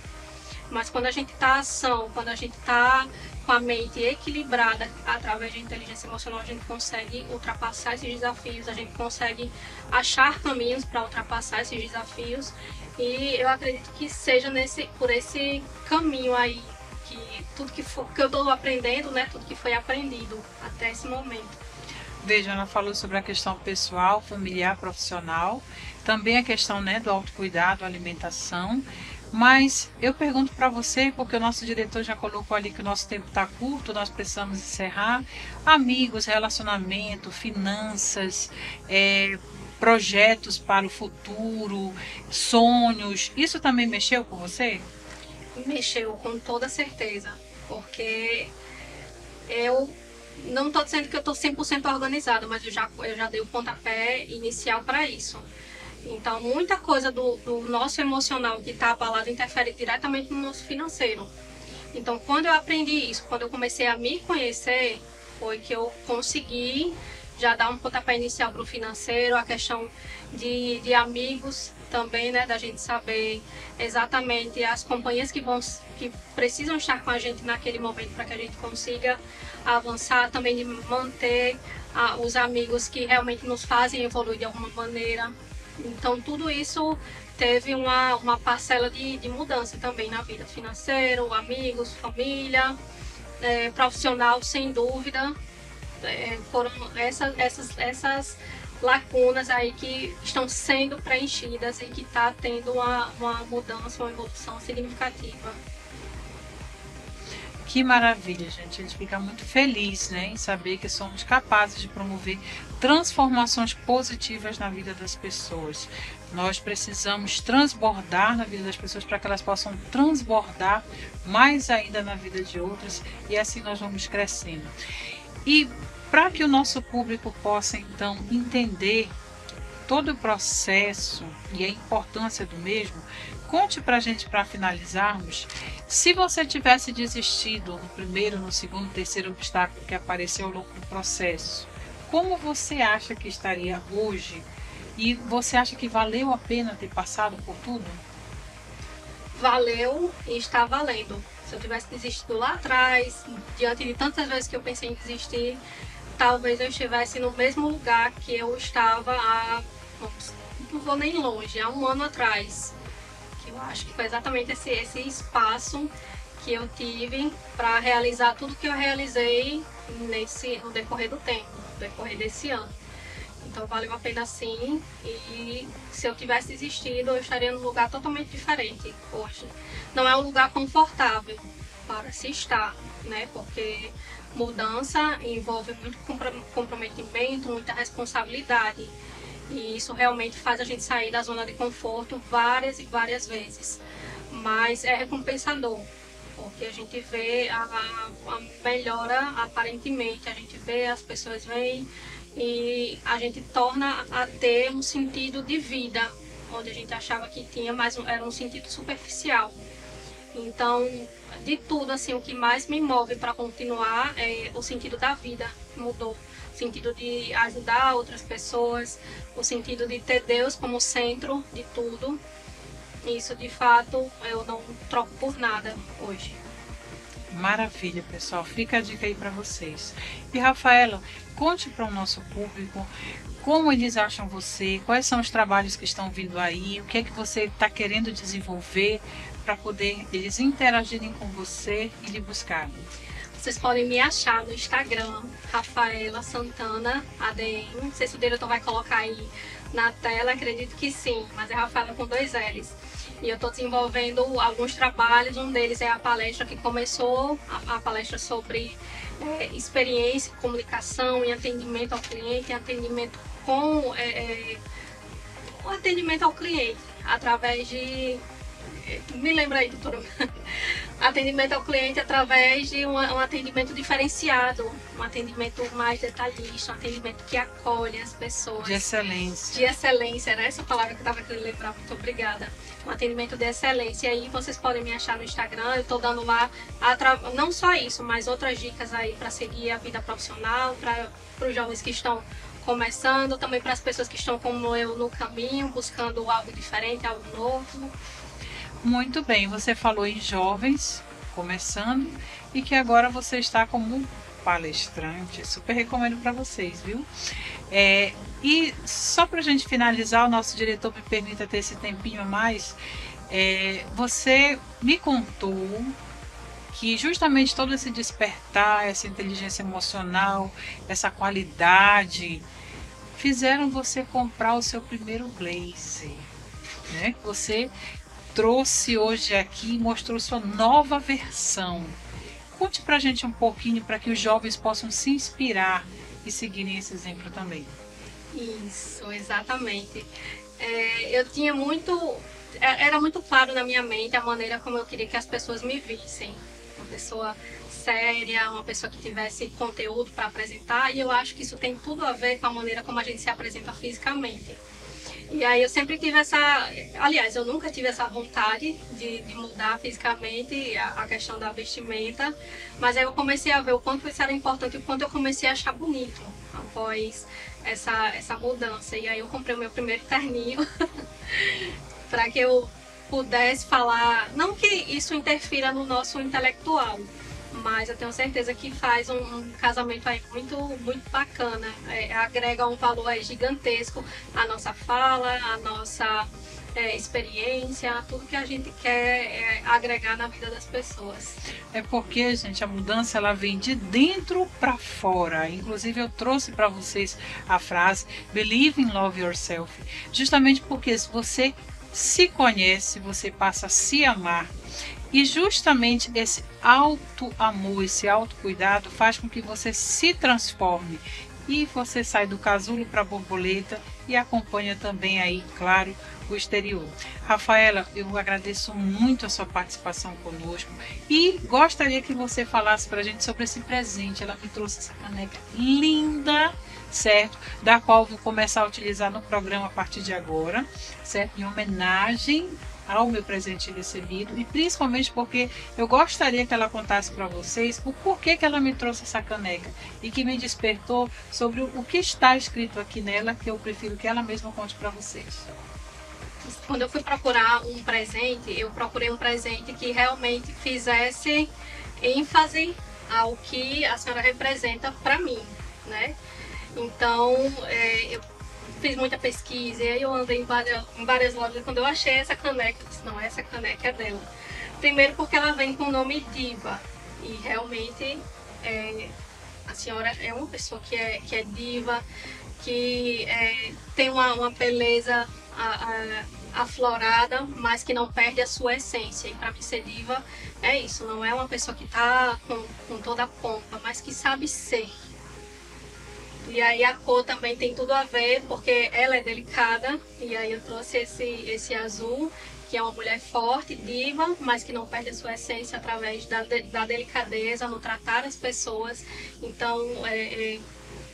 Mas quando a gente está ação, quando a gente está com a mente equilibrada através de inteligência emocional, a gente consegue ultrapassar esses desafios, a gente consegue achar caminhos para ultrapassar esses desafios, e eu acredito que seja por esse caminho aí que tudo que eu estou aprendendo, né, tudo que foi aprendido até esse momento. Veja, ela falou sobre a questão pessoal, familiar, profissional, também a questão, né, do autocuidado, alimentação. Mas eu pergunto para você, porque o nosso diretor já colocou ali que o nosso tempo está curto, nós precisamos encerrar. Amigos, relacionamento, finanças, projetos para o futuro, sonhos, isso também mexeu com você? Mexeu, com toda certeza, porque eu não estou dizendo que eu estou 100% organizada, mas eu já dei o pontapé inicial para isso. Então, muita coisa do nosso emocional que está abalado interfere diretamente no nosso financeiro. Então, quando eu aprendi isso, quando eu comecei a me conhecer, foi que eu consegui já dar um pontapé inicial para o financeiro, a questão de amigos também, né, da gente saber exatamente as companhias que precisam estar com a gente naquele momento para que a gente consiga avançar, também de manter os amigos que realmente nos fazem evoluir de alguma maneira. Então, tudo isso teve uma parcela de mudança também na vida, financeiro, amigos, família, profissional, sem dúvida. Foram essas lacunas aí que estão sendo preenchidas e que está tendo uma mudança, uma evolução significativa. Que maravilha, gente. A gente fica muito feliz, né, em saber que somos capazes de promover transformações positivas na vida das pessoas. Nós precisamos transbordar na vida das pessoas para que elas possam transbordar mais ainda na vida de outras, e assim nós vamos crescendo. E para que o nosso público possa, então, entender todo o processo e a importância do mesmo, conte pra gente, para finalizarmos, se você tivesse desistido no primeiro, no segundo, terceiro obstáculo que apareceu ao longo do processo, como você acha que estaria hoje? E você acha que valeu a pena ter passado por tudo? Valeu e está valendo. Se eu tivesse desistido lá atrás, diante de tantas vezes que eu pensei em desistir, talvez eu estivesse no mesmo lugar que eu estava há, não vou nem longe, há um ano atrás. Que eu acho que foi exatamente esse espaço que eu tive para realizar tudo que eu realizei no decorrer do tempo, no decorrer desse ano. Então valeu a pena sim, e se eu tivesse existido eu estaria num lugar totalmente diferente hoje. Não é um lugar confortável para se estar, né? Porque mudança envolve muito comprometimento, muita responsabilidade. E isso realmente faz a gente sair da zona de conforto várias e várias vezes. Mas é recompensador, porque a gente vê a melhora aparentemente, a gente vê, as pessoas veem. E a gente torna a ter um sentido de vida, onde a gente achava que tinha, mas era um sentido superficial. Então, de tudo, assim, o que mais me move para continuar é o sentido da vida que mudou. O sentido de ajudar outras pessoas, o sentido de ter Deus como centro de tudo. Isso, de fato, eu não troco por nada hoje. Maravilha, pessoal. Fica a dica aí para vocês. E, Rafaela, conte para o nosso público como eles acham você, quais são os trabalhos que estão vindo aí, o que é que você está querendo desenvolver para poder eles interagirem com você e lhe buscarem. Vocês podem me achar no Instagram, Rafaela Santana ADM. Não sei se o diretor vai colocar aí na tela, acredito que sim, mas é Rafaela com 2 L's. E eu estou desenvolvendo alguns trabalhos, um deles é a palestra que começou, a palestra sobre experiência, comunicação e atendimento ao cliente, atendimento com o atendimento ao cliente, através de... Me lembra aí, doutora. Atendimento ao cliente através de um atendimento diferenciado, um atendimento mais detalhista, um atendimento que acolhe as pessoas. De excelência. De excelência, era essa palavra que eu estava querendo lembrar, muito obrigada. Um atendimento de excelência. E aí vocês podem me achar no Instagram, eu estou dando lá, não só isso, mas outras dicas aí para seguir a vida profissional, para os jovens que estão começando, também para as pessoas que estão como eu no caminho, buscando algo diferente, algo novo. Muito bem, você falou em jovens começando e que agora você está como palestrante, super recomendo para vocês, viu? E só para a gente finalizar, o nosso diretor me permita ter esse tempinho a mais, você me contou que justamente todo esse despertar, essa inteligência emocional, essa qualidade, fizeram você comprar o seu primeiro blazer, né? Você trouxe hoje aqui e mostrou sua nova versão. Conte pra gente um pouquinho para que os jovens possam se inspirar e seguirem esse exemplo também. Isso, exatamente. Eu tinha muito... Era muito claro na minha mente a maneira como eu queria que as pessoas me vissem. Uma pessoa séria, uma pessoa que tivesse conteúdo para apresentar, e eu acho que isso tem tudo a ver com a maneira como a gente se apresenta fisicamente. E aí eu sempre tive essa... Aliás, eu nunca tive essa vontade de mudar fisicamente a questão da vestimenta, mas aí eu comecei a ver o quanto isso era importante e o quanto eu comecei a achar bonito após essa mudança. E aí eu comprei o meu primeiro terninho para que eu pudesse falar... Não que isso interfira no nosso intelectual, mas eu tenho certeza que faz um casamento aí muito bacana, agrega um valor aí gigantesco à nossa fala, à nossa experiência, a tudo que a gente quer agregar na vida das pessoas. É porque, gente, a mudança ela vem de dentro para fora. Inclusive eu trouxe para vocês a frase "Believe in Love Yourself", justamente porque se você se conhece, você passa a se amar. E justamente esse auto-amor, esse auto-cuidado faz com que você se transforme e você sai do casulo para a borboleta e acompanha também aí, claro, o exterior. Rafaela, eu agradeço muito a sua participação conosco e gostaria que você falasse para a gente sobre esse presente. Ela me trouxe essa caneca linda, certo? Da qual eu vou começar a utilizar no programa a partir de agora, certo? Em homenagem ao meu presente recebido, e principalmente porque eu gostaria que ela contasse para vocês o porquê que ela me trouxe essa caneca e que me despertou sobre o que está escrito aqui nela, que eu prefiro que ela mesma conte para vocês. Quando eu fui procurar um presente, eu procurei um presente que realmente fizesse ênfase ao que a senhora representa para mim, né? Então, eu fiz muita pesquisa, e aí eu andei em várias lojas. Quando eu achei essa caneca, eu disse, não, essa caneca é dela. Primeiro porque ela vem com o nome Diva, e realmente a senhora é uma pessoa que é diva, que tem uma beleza aflorada, mas que não perde a sua essência. E para mim ser diva é isso, não é uma pessoa que tá com toda a pompa, mas que sabe ser. E aí a cor também tem tudo a ver, porque ela é delicada, e aí eu trouxe esse azul, que é uma mulher forte, diva, mas que não perde a sua essência através da delicadeza no tratar as pessoas. Então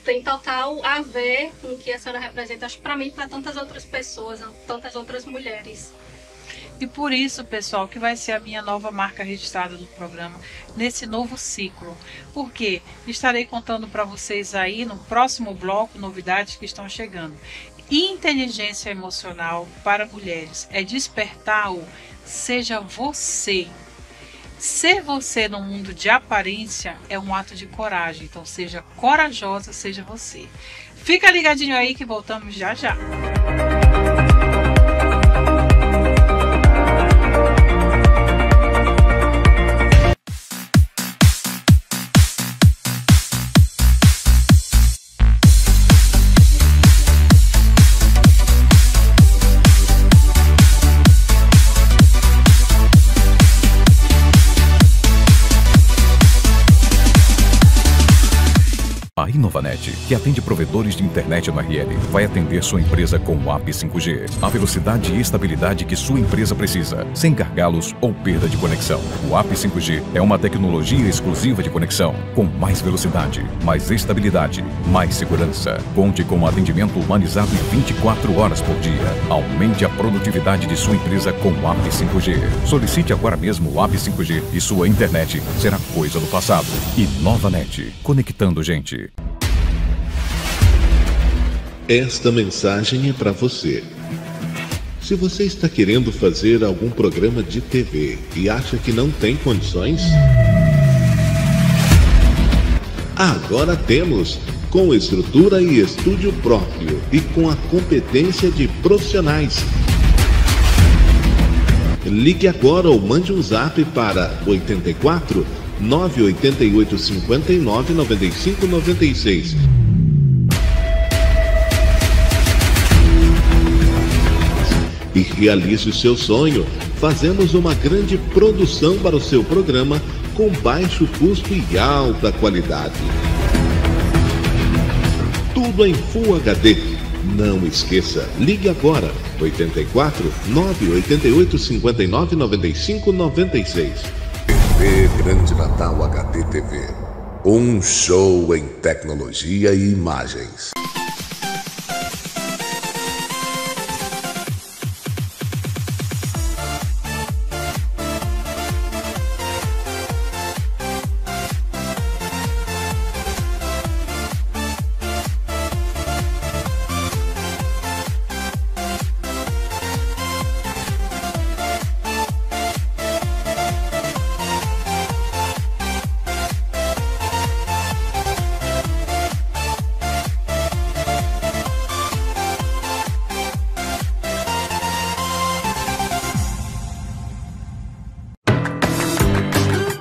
tem total a ver com o que a senhora representa, acho, para mim, para tantas outras pessoas, tantas outras mulheres. E por isso, pessoal, que vai ser a minha nova marca registrada do programa, nesse novo ciclo. Porque estarei contando para vocês aí, no próximo bloco, novidades que estão chegando. Inteligência emocional para mulheres é despertar o seja você. Ser você no mundo de aparência é um ato de coragem, então seja corajosa, seja você. Fica ligadinho aí que voltamos já já. A NovaNet, que atende provedores de internet no RL, vai atender sua empresa com o App 5G. A velocidade e estabilidade que sua empresa precisa, sem gargalos ou perda de conexão. O App 5G é uma tecnologia exclusiva de conexão, com mais velocidade, mais estabilidade, mais segurança. Conte com um atendimento humanizado em 24 horas por dia. Aumente a produtividade de sua empresa com o App 5G. Solicite agora mesmo o App 5G e sua internet será coisa do passado. E NovaNet, conectando gente. Esta mensagem é para você. Se você está querendo fazer algum programa de TV e acha que não tem condições, agora temos, com estrutura e estúdio próprio e com a competência de profissionais. Ligue agora ou mande um zap para 84 988 59 95 96. E realize o seu sonho. Fazemos uma grande produção para o seu programa com baixo custo e alta qualidade. Tudo em Full HD. Não esqueça, ligue agora 84 988 59 95 96. TV Grande Natal HDTV. Um show em tecnologia e imagens.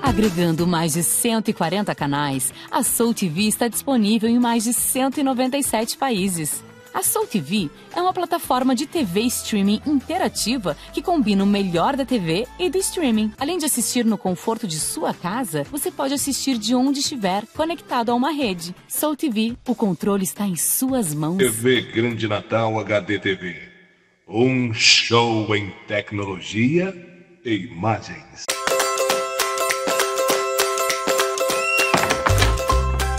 Agregando mais de 140 canais, a Soul TV está disponível em mais de 197 países. A Soul TV é uma plataforma de TV streaming interativa que combina o melhor da TV e do streaming. Além de assistir no conforto de sua casa, você pode assistir de onde estiver, conectado a uma rede. Soul TV, o controle está em suas mãos. TV Grande Natal HDTV, um show em tecnologia e imagens.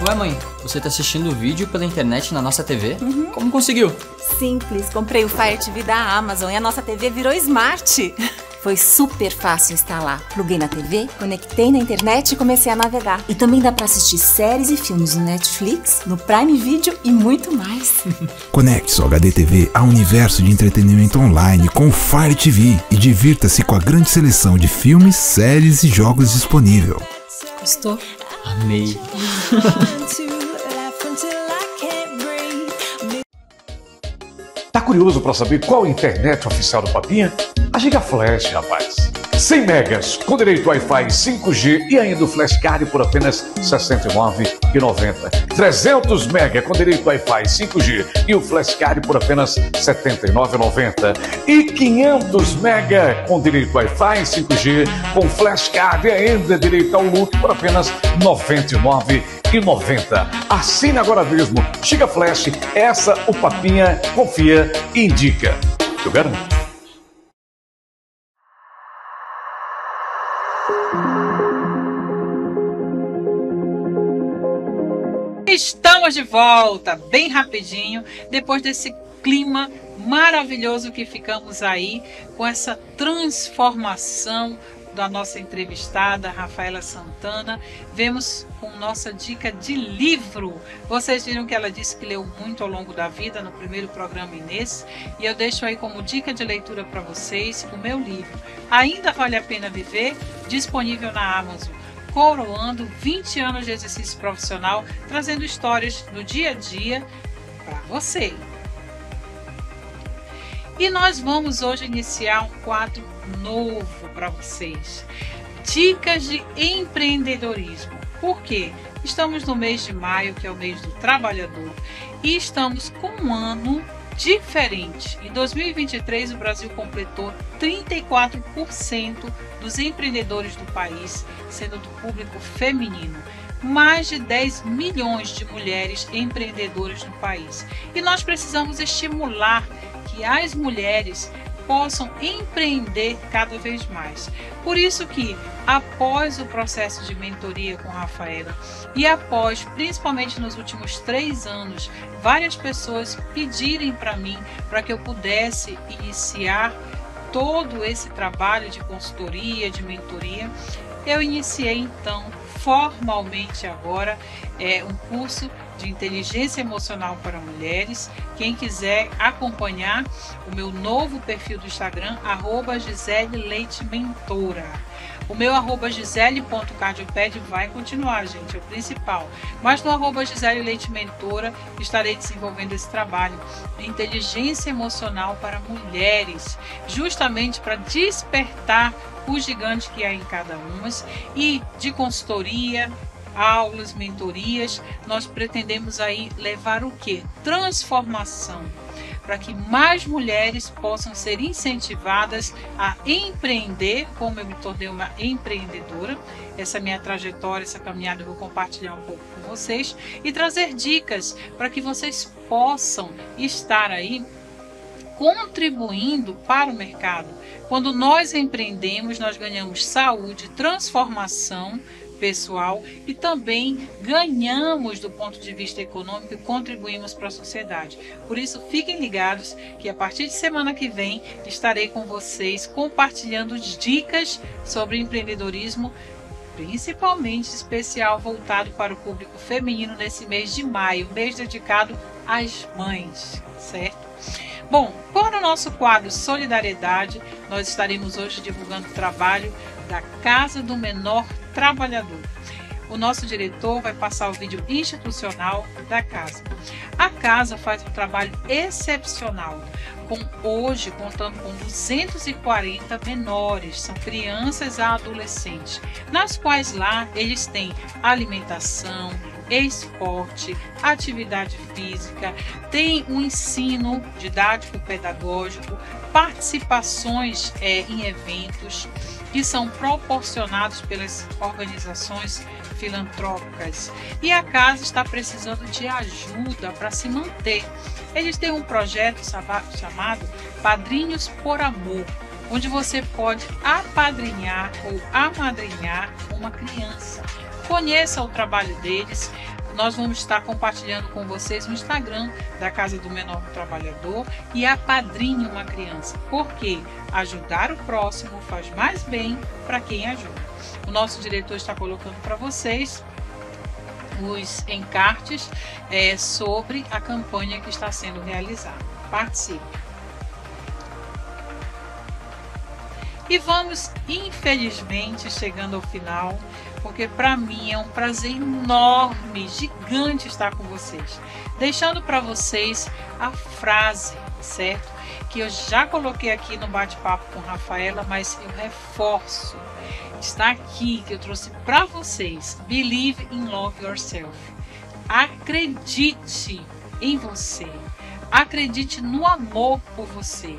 Ué, mãe, você tá assistindo o vídeo pela internet na nossa TV? Uhum. Como conseguiu? Simples, comprei o Fire TV da Amazon e a nossa TV virou Smart. Foi super fácil instalar. Pluguei na TV, conectei na internet e comecei a navegar. E também dá pra assistir séries e filmes no Netflix, no Prime Video e muito mais. Conecte sua HDTV ao universo de entretenimento online com o Fire TV e divirta-se com a grande seleção de filmes, séries e jogos disponível. Gostou? Amei. curioso para saber qual a internet oficial do Papinha? A Giga Flash, rapaz. 100 megas, com direito a Wi-Fi 5G e ainda o flashcard por apenas R$ 69,90. 300 megas, com direito a Wi-Fi 5G e o flashcard por apenas R$ 79,90. E 500 megas, com direito a Wi-Fi 5G, com flashcard e ainda direito ao look por apenas R$ 99,90. Assine agora mesmo. Giga Flash, essa o Papinha confia e indica. Eu garanto. Estamos de volta, bem rapidinho, depois desse clima maravilhoso que ficamos aí, com essa transformação da nossa entrevistada, Rafaela Santana. Vemos com nossa dica de livro. Vocês viram que ela disse que leu muito ao longo da vida, no primeiro programa Inês, e eu deixo aí como dica de leitura para vocês o meu livro, Ainda Vale a Pena Viver, disponível na Amazon. Coroando 20 anos de exercício profissional, trazendo histórias do dia a dia para você. E nós vamos hoje iniciar um quadro novo para vocês. Dicas de empreendedorismo. Por quê? Estamos no mês de maio, que é o mês do trabalhador, e estamos com um ano diferente. Em 2023, o Brasil completou 34% dos empreendedores do país, sendo do público feminino. Mais de 10 milhões de mulheres empreendedoras no país. E nós precisamos estimular que as mulheres possam empreender cada vez mais. Por isso que, após o processo de mentoria com Rafaela e após, principalmente nos últimos 3 anos, várias pessoas pedirem para mim para que eu pudesse iniciar todo esse trabalho de consultoria, de mentoria, eu iniciei então formalmente agora um curso de inteligência emocional para mulheres. Quem quiser acompanhar o meu novo perfil do Instagram, @GiseleLeiteMentora. O meu @Gisele.cardioped vai continuar, gente, é o principal. Mas no @GiseleLeiteMentora estarei desenvolvendo esse trabalho de inteligência emocional para mulheres, justamente para despertar o gigante que há em cada uma, e de consultoria, aulas, mentorias, nós pretendemos aí levar o quê? Transformação, para que mais mulheres possam ser incentivadas a empreender, como eu me tornei uma empreendedora. Essa minha trajetória, essa caminhada eu vou compartilhar um pouco com vocês e trazer dicas para que vocês possam estar aí contribuindo para o mercado. Quando nós empreendemos, nós ganhamos saúde, transformação pessoal e também ganhamos do ponto de vista econômico e contribuímos para a sociedade. Por isso, fiquem ligados que a partir de semana que vem estarei com vocês compartilhando dicas sobre empreendedorismo, principalmente especial voltado para o público feminino nesse mês de maio, mês dedicado às mães, certo? Bom, para o nosso quadro Solidariedade, nós estaremos hoje divulgando o trabalho da Casa do Menor Trabalhador. O nosso diretor vai passar o vídeo institucional da casa. A casa faz um trabalho excepcional. Hoje, contando com 240 menores, são crianças a adolescentes, nas quais lá eles têm alimentação, esporte, atividade física, tem um ensino didático pedagógico, participações em eventos que são proporcionados pelas organizações filantrópicas, e a casa está precisando de ajuda para se manter. Eles têm um projeto chamado Padrinhos por Amor, onde você pode apadrinhar ou amadrinhar uma criança. Conheça o trabalho deles. Nós vamos estar compartilhando com vocês no Instagram da Casa do Menor Trabalhador, e apadrinhe uma criança, porque ajudar o próximo faz mais bem para quem ajuda. O nosso diretor está colocando para vocês os encartes sobre a campanha que está sendo realizada. Participe! E vamos, infelizmente, chegando ao final, porque para mim é um prazer enorme, gigante estar com vocês. Deixando para vocês a frase, certo? Que eu já coloquei aqui no bate-papo com Rafaela, mas eu reforço. Está aqui, que eu trouxe para vocês. Believe in love yourself. Acredite em você. Acredite no amor por você.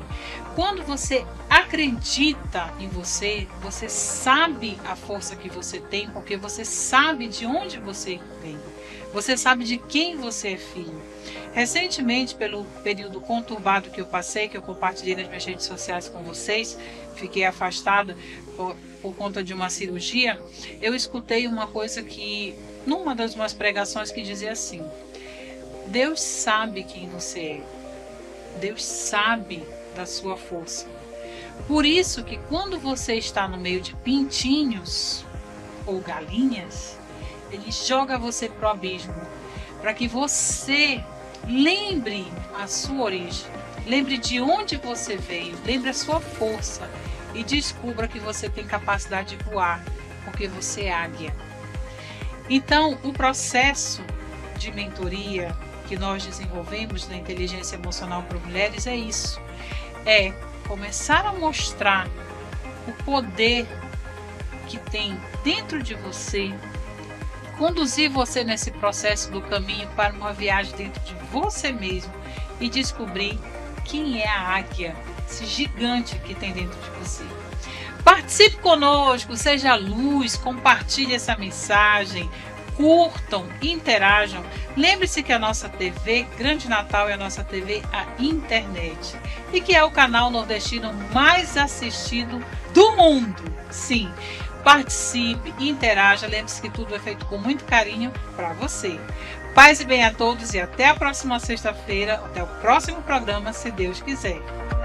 Quando você acredita em você, você sabe a força que você tem, porque você sabe de onde você vem. Você sabe de quem você é filho. Recentemente, pelo período conturbado que eu passei, que eu compartilhei nas minhas redes sociais com vocês, fiquei afastada por conta de uma cirurgia, eu escutei uma coisa que, numa das minhas pregações, que dizia assim: Deus sabe quem você é. Deus sabe da sua força. Por isso que quando você está no meio de pintinhos ou galinhas, ele joga você para o abismo, para que você lembre a sua origem, lembre de onde você veio, lembre a sua força e descubra que você tem capacidade de voar, porque você é águia. Então, o processo de mentoria que nós desenvolvemos na Inteligência Emocional para Mulheres é isso. É começar a mostrar o poder que tem dentro de você, conduzir você nesse processo do caminho para uma viagem dentro de você mesmo e descobrir quem é a águia, esse gigante que tem dentro de você. Participe conosco, seja luz, compartilhe essa mensagem, curtam, interajam. Lembre-se que a nossa TV Grande Natal é a nossa TV à internet e que é o canal nordestino mais assistido do mundo. Sim. Participe, interaja, lembre-se que tudo é feito com muito carinho para você. Paz e bem a todos e até a próxima sexta-feira, até o próximo programa, se Deus quiser.